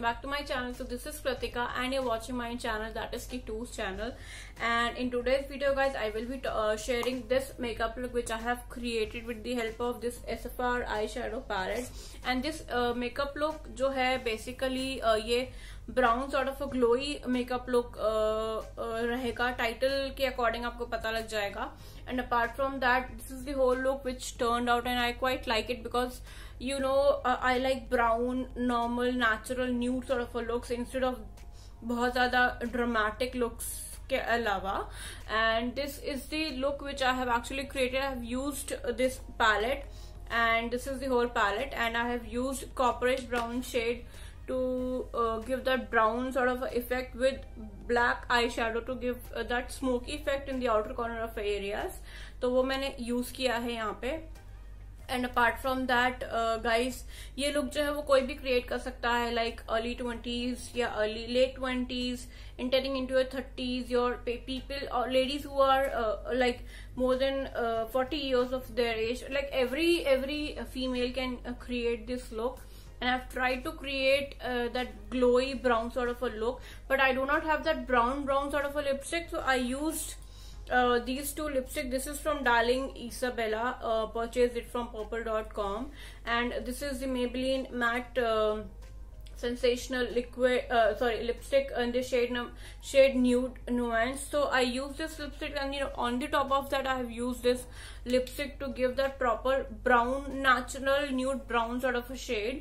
welcome back to my channel. So this is Pratika and you're watching my channel, that is Kittu's Channel. And in today's video guys, I will be sharing this makeup look which I have created with the help of this SFR eyeshadow palette. And this makeup look जो है basically ये brown sort of glowy makeup look रहेगा. Title के according आपको पता लग जाएगा. And apart from that this is the whole look which turned out and I quite like it because you know I like brown normal natural nude sort of looks instead of बहुत ज्यादा dramatic looks के अलावा. And this is the look which I have actually created. I have used this palette and this is the whole palette and I have used copperish brown shade to give that brown sort of effect with black eyeshadow to give that smoky effect in the outer corner of areas. तो वो मैंने use किया है यहाँ पे. And apart from that guys ये look जो है वो कोई भी क्रिएट कर सकता है, लाइक अर्ली 20s या early late 20s entering into your 30s your people और ladies who are like more than 40 years of their age, like every female can create this look. And I've tried to create that glowy brown sort of a look, but I do not have that brown sort of a lipstick, so I used these two lipstick. This is from Darling Isabella, purchased it from Purplle.com, and this is the Maybelline matte sensational liquid lipstick in the shade nude nuance. So I use this lipstick and you know on the top of that I have used this lipstick to give that proper brown natural nude brown sort of a shade.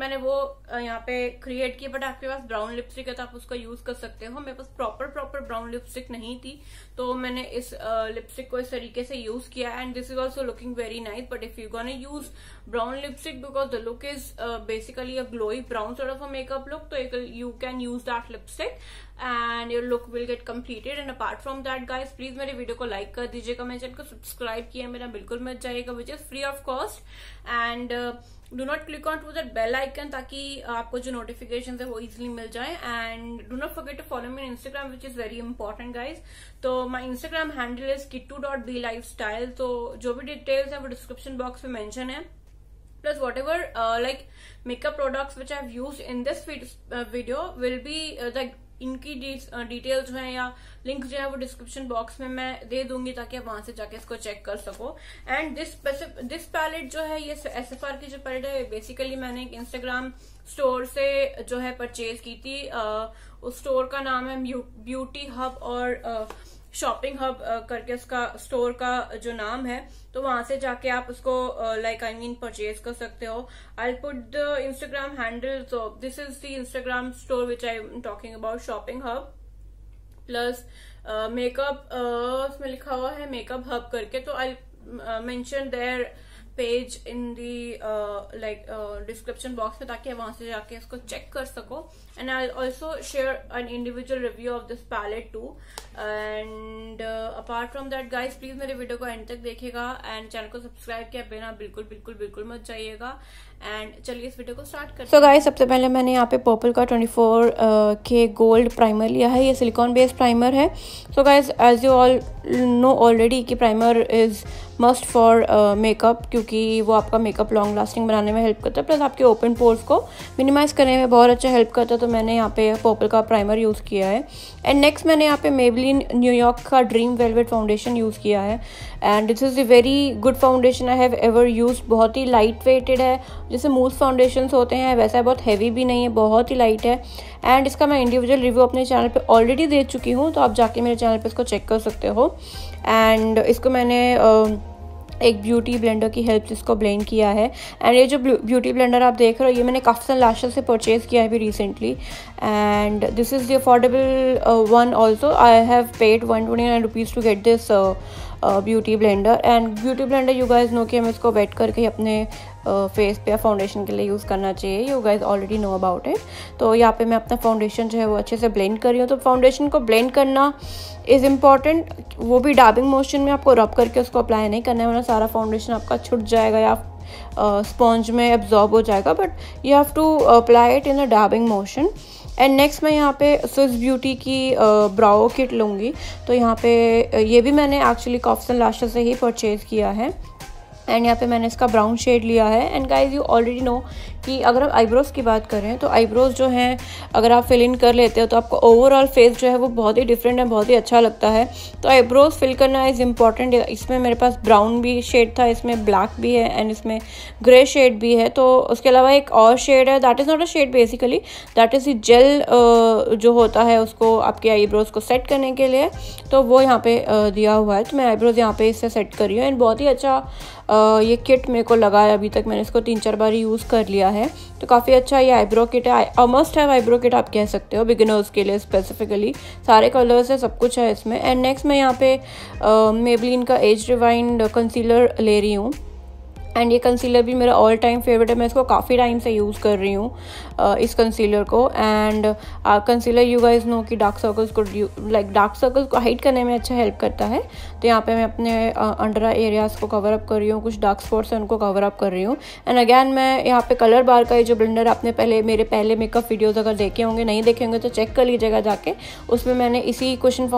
मैंने वो यहाँ पे create किया. But आपके पास brown lipstick है तो आप उसका यूज कर सकते हो. मेरे पास प्रॉपर ब्राउन लिपस्टिक नहीं थी तो मैंने इस लिपस्टिक को इस तरीके से यूज किया. And this is also looking very nice. But if you gonna use brown lipstick because the look is basically a glowy brown sort of a makeup look, तो you can use that lipstick and your look will get completed. And apart from that guys please मेरे video को like कर दीजिएगा, मेरे channel को subscribe किया मेरा बिल्कुल मत जाइएगा which is free of cost. And do not click on to that bell icon ताकि आपको जो नोटिफिकेशन है वो इजिली मिल जाए. And do not forget to follow me Instagram which is very important guys. तो my Instagram handle is kittu.b_lifestyle. तो जो भी डिटेल्स है वो डिस्क्रिप्शन बॉक्स में मेंशन है. Plus whatever like makeup products which I have used in this video will be like इनकी details जो है या लिंक जो है वो डिस्क्रिप्शन बॉक्स में मैं दे दूंगी ताकि आप वहां से जाके इसको चेक कर सको. एंड दिस पैलेट जो है ये SFR की जो पैलेट है बेसिकली मैंने एक इंस्टाग्राम स्टोर से जो है परचेज की थी. उस स्टोर का नाम है ब्यूटी हब और शॉपिंग हब करके उसका स्टोर का जो नाम है, तो वहां से जाके आप उसको लाइक आई मीन परचेज कर सकते हो. I put the Instagram handle. So this is the Instagram store which I am talking about, shopping hub plus makeup उसमें लिखा हुआ है मेकअप हब करके. तो I mention their page in the like description box में ताकि वहां से जाके इसको चेक कर सको. And I also share an individual review of this palette too. And apart from that guys please मेरे वीडियो को एंड तक देखिएगा एंड चैनल को सब्सक्राइब किया बिना बिल्कुल मत जाइएगा. एंड चलिए इस वीडियो को स्टार्ट करते हैं. सो गाइज सबसे पहले मैंने यहाँ पे पर्पल का 24K गोल्ड प्राइमर लिया है. ये सिलिकॉन बेस्ड प्राइमर है. So guys as you all know already कि primer is must for makeup क्योंकि वो आपका मेकअप लॉन्ग लास्टिंग बनाने में हेल्प करता है, प्लस आपके ओपन पोर्स को मिनिमाइज करने में बहुत अच्छा हेल्प करता है. तो मैंने यहाँ पे पर्पल का प्राइमर यूज़ किया है. एंड नेक्स्ट मैंने यहाँ पे मेबलिन न्यूयॉर्क का ड्रीम वेलवेट फाउंडेशन यूज़ किया है. And this is a very good foundation I have ever use. बहुत ही लाइट वेटेड है, जैसे मूस फाउंडेशन होते हैं वैसा, बहुत हैवी भी नहीं है, बहुत ही लाइट है. एंड इसका मैं इंडिविजुअल रिव्यू अपने चैनल पे ऑलरेडी दे चुकी हूँ, तो आप जाके मेरे चैनल पे इसको चेक कर सकते हो. एंड इसको मैंने एक ब्यूटी ब्लेंडर की हेल्प से इसको ब्लेंड किया है. एंड ये जो ब्यूटी ब्लेंडर आप देख रहे हो ये मैंने कॉफिन लैशेस से परचेज़ किया है भी recently. And this is the affordable one also. I have paid 129 rupees to get this beauty blender. And beauty blender you guys know कि हम इसको वेट करके अपने फेस पे या फाउंडेशन के लिए यूज़ करना चाहिए. You guys already know about it. तो यहाँ पे मैं अपना फाउंडेशन जो है वो अच्छे से ब्लेंड कर रही हूँ. तो फाउंडेशन को ब्लेंड करना इज़ इम्पॉर्टेंट. वो भी डाबिंग मोशन में आपको रब करके उसको अप्लाई नहीं करना है, वरना सारा फाउंडेशन आपका छूट जाएगा या स्पॉन्ज में एब्जॉर्ब हो जाएगा. But you have to apply it in a dabbing motion. And next मैं यहाँ पे स्विस ब्यूटी की ब्राओ किट लूँगी. तो यहाँ पे ये भी मैंने एक्चुअली कॉफिन लैशेस से ही परचेज़ किया है. एंड यहाँ पे मैंने इसका ब्राउन शेड लिया है. And guys you already know कि अगर आप आईब्रोज़ की बात करें तो आईब्रोज़ जो हैं अगर आप फिल इन कर लेते हो तो आपका ओवरऑल फेस जो है वो बहुत ही डिफरेंट है, बहुत ही अच्छा लगता है। तो आईब्रोज़ फिल करना इज़ इम्पॉर्टेंट। इसमें मेरे पास ब्राउन भी शेड था, इसमें ब्लैक भी है एंड इसमें ग्रे शेड भी है। तो उसके अलावा एक और शेड है, that is not a shade basically, that is gel जो होता है उसको आपके आईब्रोज़ को सेट करने के लिए, तो वो यहाँ पे दिया हुआ है। तो मैं आईब्रोज़ यहाँ पे इससे सेट कर रही हूँ एंड बहुत ही अच्छा ये किट मेरे को लगा है। अभी तक मैंने इसको 3-4 बार यूज़ कर लिया है, तो काफ़ी अच्छा ये आईब्रो किट है। मस्ट हैव आईब्रो किट आप कह सकते हो, बिगिनर्स के लिए स्पेसिफिकली। सारे कलर्स है, सब कुछ है इसमें। एंड नेक्स्ट मैं यहाँ पे मेबलिन का एज रिवाइंड कंसीलर ले रही हूँ एंड ये कंसीलर भी मेरा ऑल टाइम फेवरेट है। मैं इसको काफ़ी टाइम से यूज़ कर रही हूँ इस कंसीलर को। And concealer you guys know कि डार्क सर्कल्स को डार्क सर्कल्स को हाइड करने में अच्छा हेल्प करता है। तो यहाँ पे मैं अपने अंडर आई एरियाज़ को कवर अप कर रही हूँ, कुछ डार्क स्पॉट्स हैं उनको कवर अप कर रही हूँ। एंड अगैन मैं यहाँ पे कलर बार का ये जो ब्लेंडर आपने मेरे पहले मेकअप वीडियोज़ अगर देखे होंगे, नहीं देखे होंगे तो चेक कर लीजिएगा जाके। उसमें मैंने इसी कुशन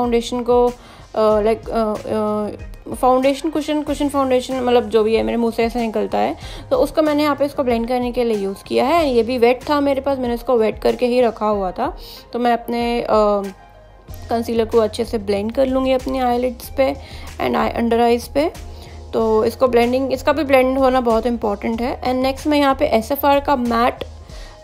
फाउंडेशन को कुशन फाउंडेशन मतलब जो भी है मेरे मुंह से ऐसे निकलता है, तो उसको मैंने यहाँ पे इसको ब्लेंड करने के लिए यूज़ किया है। ये भी वेट था मेरे पास, मैंने इसको वेट करके ही रखा हुआ था। तो मैं अपने कंसीलर को अच्छे से ब्लेंड कर लूँगी अपनी आईलिड्स पे एंड अंडर आइज़ पे। तो इसको ब्लेंडिंग, इसका भी ब्लेंड होना बहुत इंपॉर्टेंट है। एंड नेक्स्ट मैं यहाँ पे SFR का मैट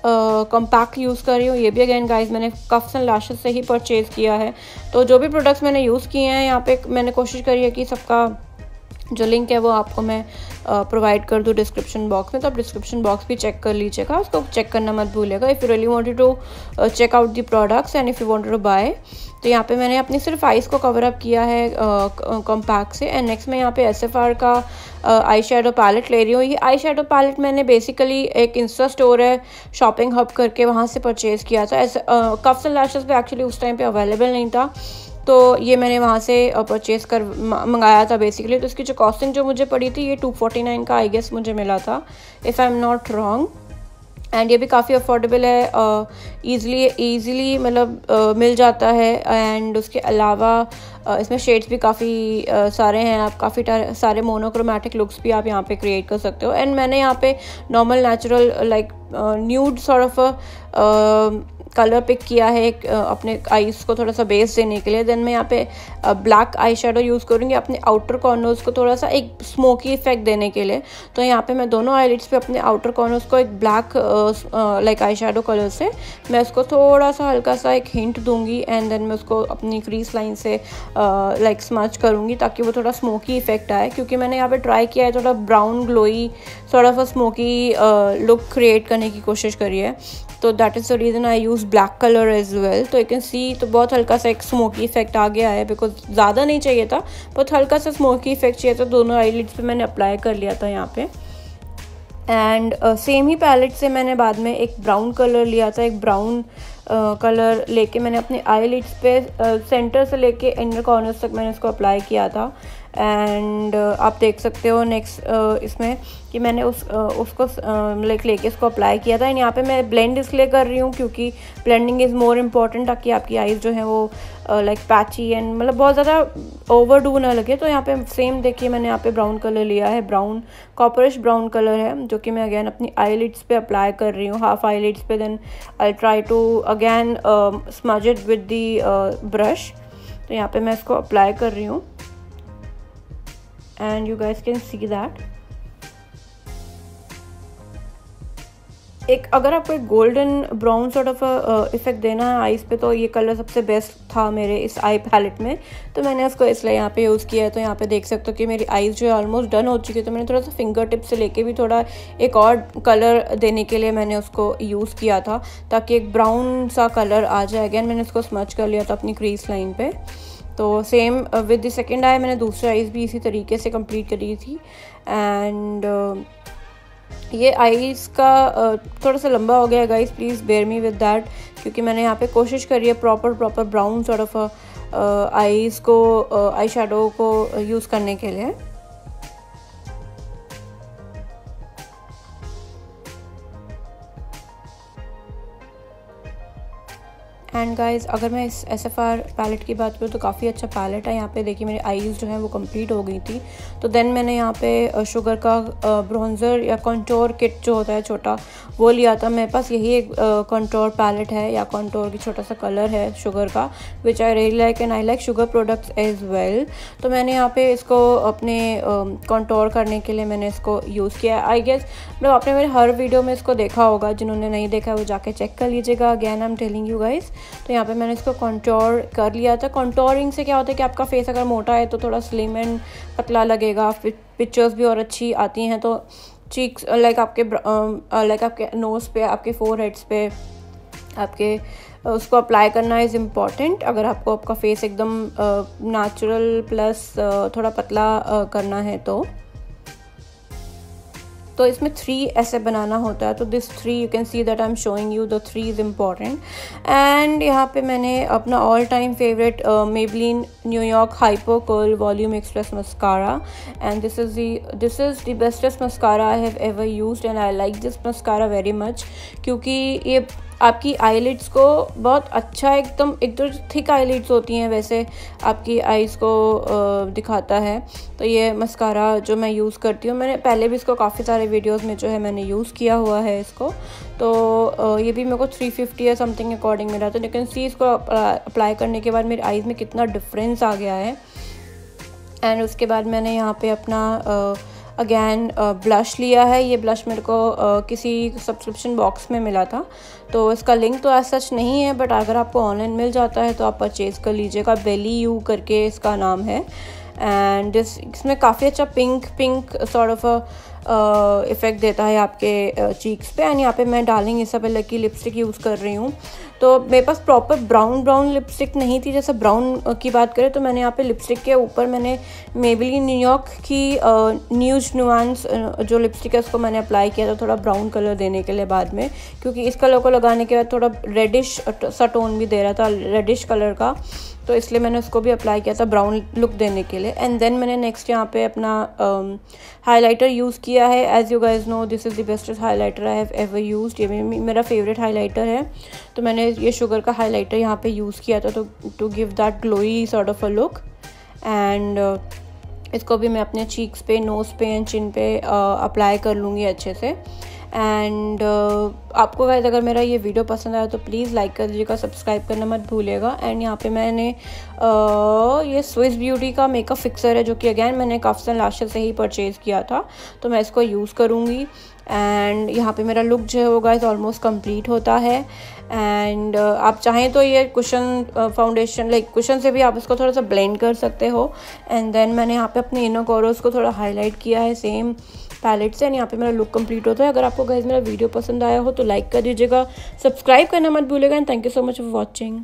कॉम्पैक्ट यूज़ कर रही हूँ। ये भी अगेन गाइस मैंने कॉफिन लैशेस से ही परचेज़ किया है। तो जो भी प्रोडक्ट्स मैंने यूज़ किए हैं यहाँ पे मैंने कोशिश करी है कि सबका जो लिंक है वो आपको मैं प्रोवाइड कर दूँ डिस्क्रिप्शन बॉक्स में। तो आप डिस्क्रिप्शन बॉक्स भी चेक कर लीजिएगा, उसको चेक करना मत भूलिएगा। If you really wanted to check out the products and if you wanted to buy. तो यहाँ पे मैंने अपनी सिर्फ आइज़ को कवर अप किया है कॉम्पैक्ट से। एंड नेक्स्ट मैं यहाँ पे SFR का आई शेडो पैलेट ले रही हूँ। ये आई शेडो पैलेट मैंने बेसिकली एक इंस्टा स्टोर है शॉपिंग हब करके, वहाँ से परचेज़ किया था। कफ्स एंड लैशेस पे एक्चुअली उस टाइम पे अवेलेबल नहीं था, तो ये मैंने वहाँ से परचेज़ कर मंगाया था बेसिकली। तो इसकी जो कॉस्टिंग जो मुझे पड़ी थी ये 249 का आई गेस मुझे मिला था, if I am not wrong. And ये भी काफ़ी अफोर्डेबल है, ईज़िली मतलब मिल जाता है। एंड उसके अलावा इसमें शेड्स भी काफ़ी सारे हैं, आप काफ़ी सारे मोनोक्रोमेटिक लुक्स भी आप यहाँ पे क्रिएट कर सकते हो। एंड मैंने यहाँ पे normal natural like nude sort of colour pick किया है एक अपने आईज़ को थोड़ा सा बेस देने के लिए। देन मैं यहाँ पे ब्लैक आई शेडो यूज़ करूँगी अपने आउटर कॉर्नर्स को थोड़ा सा एक स्मोकी इफेक्ट देने के लिए। तो यहाँ पे मैं दोनों आईलिड्स पे अपने आउटर कॉर्नर्स को एक black like eye shadow colour से मैं उसको थोड़ा सा हल्का सा एक हिंट दूँगी। एंड देन मैं उसको अपनी क्रीज लाइन से लाइक स्मच करूँगी ताकि वो थोड़ा स्मोकी इफेक्ट आए, क्योंकि मैंने यहाँ पर ट्राई किया है थोड़ा brown glowy sort of a smoky look create करने की कोशिश करी है। तो that is the reason I use black colour as well. तो यू कैन सी, तो बहुत हल्का सा एक स्मोकी इफेक्ट आ गया है, बिकॉज ज़्यादा नहीं चाहिए था, बहुत हल्का सा स्मोकी इफेक्ट चाहिए था। दोनों आईलिड्स पे मैंने अप्लाई कर लिया था यहाँ पे। एंड सेम ही पैलेट से मैंने बाद में एक ब्राउन कलर लिया था। एक ब्राउन कलर लेके मैंने अपने आईलिड्स पे सेंटर से लेके इनर कॉर्नर्स तक मैंने इसको अप्लाई किया था। एंड आप देख सकते हो नेक्स्ट इसमें कि मैंने उसको लाइक लेके इसको अप्लाई किया था। एंड यहाँ पे मैं ब्लेंड इसलिए कर रही हूँ क्योंकि ब्लेंडिंग इज़ मोर इम्पॉर्टेंट, ताकि आपकी आईज़ जो है वो लाइक पैची एंड मतलब बहुत ज़्यादा ओवरडू ना लगे। तो यहाँ पे सेम देखिए मैंने यहाँ पे ब्राउन कलर लिया है, ब्राउन कॉपरिश ब्राउन कलर है, जो कि मैं अगैन अपनी आईलिड्स पे अप्लाई कर रही हूँ, हाफ आईलिड्स पे। Then I try to again smudge it with the brush. तो यहाँ पे मैं इसको अप्लाई कर रही हूँ and you guys can see that। एक अगर आपको एक golden brown sort of effect देना है आईज़ पे, तो ये कलर सबसे बेस्ट था मेरे इस आई पैलेट में, तो मैंने इसको इसलिए यहाँ पे यूज़ किया है। तो यहाँ पे देख सकते हो कि मेरी आईज़ जो है ऑलमोस्ट डन हो चुकी है। तो मैंने थोड़ा सा फिंगर टिप से लेके भी थोड़ा एक और कलर देने के लिए मैंने उसको यूज़ किया था, ताकि एक ब्राउन सा कलर आ जाए। अगैन मैंने इसको स्मच कर लिया था अपनी क्रीज लाइन पर। तो same with the second eye मैंने दूसरा आईज़ भी इसी तरीके से कंप्लीट करी थी। एंड ये आईज़ का थोड़ा सा लंबा हो गया है guys, please bear me with that, क्योंकि मैंने यहाँ पे कोशिश करी है proper brown sort of eyes को आई शेडो को यूज़ करने के लिए। एंड गाइज अगर मैं इस SFR पैलेट की बात करूँ तो काफ़ी अच्छा पैलेट है। यहाँ पे देखिए मेरी आईज़ जो है वो कंप्लीट हो गई थी। तो देन मैंने यहाँ पे शुगर का ब्रोंजर या कंटोर किट जो होता है छोटा वो लिया था। मेरे पास यही एक कंटोर पैलेट है या कंटोर की छोटा सा कलर है शुगर का, which I really like and I like sugar products as well. तो मैंने यहाँ पे इसको अपने कंटोर करने के लिए मैंने इसको यूज़ किया। आई गेस मतलब आपने मेरे हर वीडियो में इसको देखा होगा, जिन्होंने नहीं देखा वो जाके चेक कर लीजिएगा। Again I am telling you guys. तो यहाँ पे मैंने इसको कंटोर कर लिया था। कंटोरिंग से क्या होता है कि आपका फेस अगर मोटा है तो थोड़ा स्लिम एंड पतला लगेगा, पिक्चर्स भी और अच्छी आती हैं। तो चीक्स लाइक आपके नोज़ पे, आपके फोरहेड्स पे आपके उसको अप्लाई करना इज़ इम्पॉर्टेंट। अगर आपको आपका फेस एकदम नेचुरल प्लस थोड़ा पतला करना है तो इसमें 3 ऐसे बनाना होता है। तो this 3 you can see that I am showing you the 3 is important. And यहाँ पे मैंने अपना all time favourite Maybelline New York hyper curl volume express mascara, and this is the bestest mascara I have ever used and I like this mascara very much, क्योंकि ये आपकी eyelids को बहुत अच्छा एकदम थिक आईलिड्स होती हैं वैसे आपकी आईज़ को दिखाता है। तो ये मस्कारा जो मैं यूज़ करती हूँ, मैंने पहले भी इसको काफ़ी सारे वीडियोस में जो है मैंने यूज़ किया हुआ है इसको। तो ये भी मेरे को 350 या समथिंग अकॉर्डिंग मिला था। लेकिन सी इसको अप्लाई करने के बाद मेरी आईज़ में कितना डिफरेंस आ गया है। एंड उसके बाद मैंने यहाँ पर अपना अगैन ब्लश लिया है। ये ब्लश मेरे को किसी सब्सक्रिप्शन बॉक्स में मिला था, तो इसका लिंक तो ऐसा सच नहीं है, बट अगर आपको ऑनलाइन मिल जाता है तो आप परचेज़ कर लीजिएगा। बेली यू करके इसका नाम है। एंड इसमें काफ़ी अच्छा पिंक सॉर्ट ऑफ इफ़ेक्ट देता है आपके चीक्स पे। एंड यहाँ पे मैं डार्लिंग इसाबेला की लिपस्टिक यूज़ कर रही हूँ। तो मेरे पास प्रॉपर ब्राउन लिपस्टिक नहीं थी। जैसे ब्राउन की बात करें तो मैंने यहाँ पे लिपस्टिक के ऊपर मैंने मेबलिन न्यूयॉर्क की न्यूज नुआंस जो लिपस्टिक है उसको मैंने अप्लाई किया था थोड़ा ब्राउन कलर देने के लिए बाद में, क्योंकि इस कलर को लगाने के बाद थोड़ा रेडिश सा टोन भी दे रहा था, रेडिश कलर का, तो इसलिए मैंने उसको भी अप्लाई किया था ब्राउन लुक देने के लिए। एंड देन मैंने नेक्स्ट यहाँ पे अपना हाइलाइटर यूज़ किया है। As you guys know this is the bestest highlighter I have ever used. ये मेरा फेवरेट हाइलाइटर है। तो मैंने ये शुगर का हाइलाइटर यहाँ पे यूज़ किया था to give that glowy sort of a look. And इसको भी मैं अपने चीक्स पे, नोज़ पे एंड चिन पे अप्लाई कर लूँगी अच्छे से। एंड आपको गाइस अगर मेरा ये वीडियो पसंद आया तो प्लीज़ लाइक कर दीजिएगा, सब्सक्राइब करना मत भूलिएगा। एंड यहाँ पे मैंने ये स्विस ब्यूटी का मेकअप फिक्सर है, जो कि अगेन मैंने कॉफिन लैशेस से ही परचेज़ किया था, तो मैं इसको यूज़ करूँगी। एंड यहाँ पे मेरा लुक जो है वो गाइस ऑलमोस्ट कंप्लीट होता है। एंड आप चाहें तो ये कुशन फाउंडेशन कुशन से भी आप इसको थोड़ा सा ब्लेंड कर सकते हो। एंड देन मैंने यहाँ पे अपने इनर कॉर्नर्स को थोड़ा हाईलाइट किया है सेम पैलेट से। एंड यहाँ पे मेरा लुक कंप्लीट होता है। अगर आपको गाइस मेरा वीडियो पसंद आया हो तो लाइक कर दीजिएगा, सब्सक्राइब करना मत भूलिएगा। And thank you so much for watching.